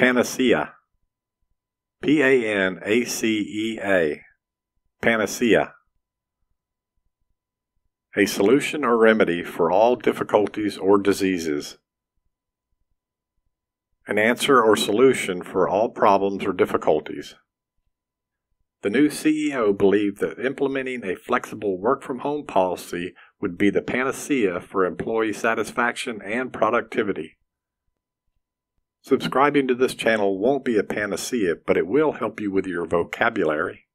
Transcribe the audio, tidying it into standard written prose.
Panacea. P-A-N-A-C-E-A. Panacea. A solution or remedy for all difficulties or diseases. An answer or solution for all problems or difficulties. The new CEO believed that implementing a flexible work-from-home policy would be the panacea for employee satisfaction and productivity. Subscribing to this channel won't be a panacea, but it will help you with your vocabulary.